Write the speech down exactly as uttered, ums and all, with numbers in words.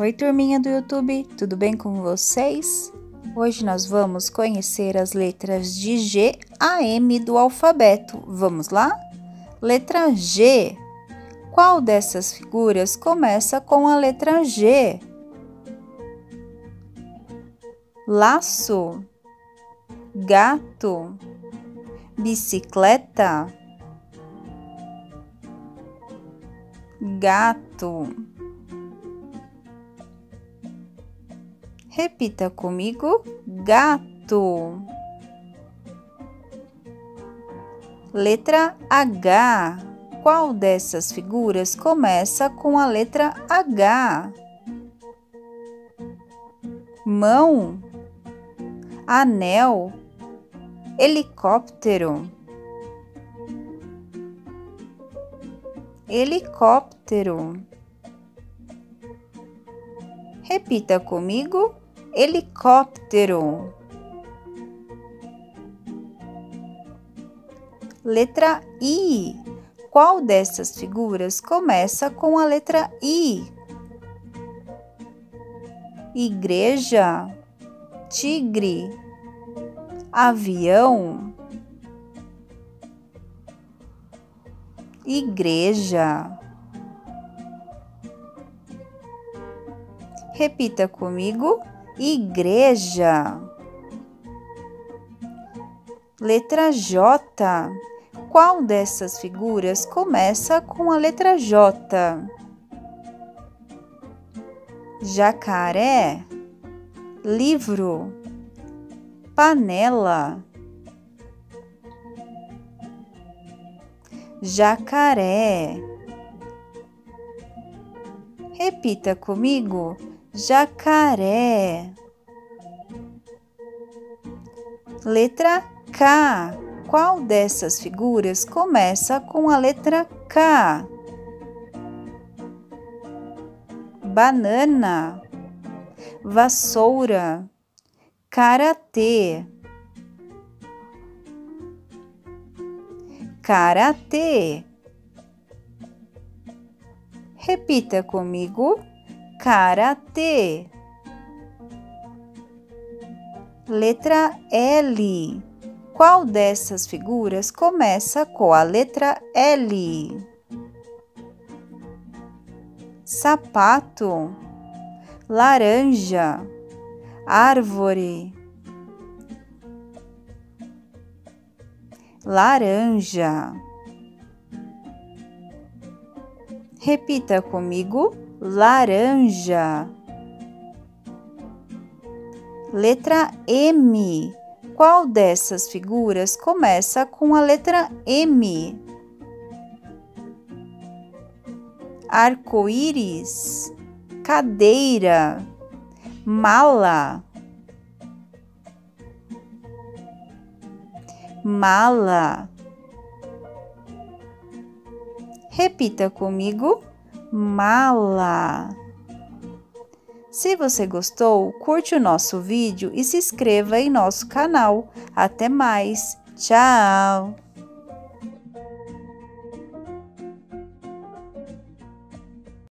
Oi, turminha do YouTube, tudo bem com vocês? Hoje nós vamos conhecer as letras de G a M do alfabeto. Vamos lá? Letra G. Qual dessas figuras começa com a letra G? Laço, gato, bicicleta, gato. Repita comigo: gato. Letra H. Qual dessas figuras começa com a letra H? Mão, anel, helicóptero, helicóptero. Repita comigo: helicóptero. Letra I. Qual dessas figuras começa com a letra I? Igreja, tigre, avião. Igreja. Repita comigo: igreja. Letra J. Qual dessas figuras começa com a letra J? Jacaré, livro, panela. Jacaré. Repita comigo: jacaré. Letra K. Qual dessas figuras começa com a letra K? Banana, vassoura, karatê. Karatê. Repita comigo: karatê. Letra L. Qual dessas figuras começa com a letra L? Sapato, laranja, árvore, laranja. Repita comigo: laranja. Letra M. Qual dessas figuras começa com a letra M? Arco-íris, cadeira, mala, mala. Repita comigo: mala. Se você gostou, curte o nosso vídeo e se inscreva em nosso canal. Até mais! Tchau!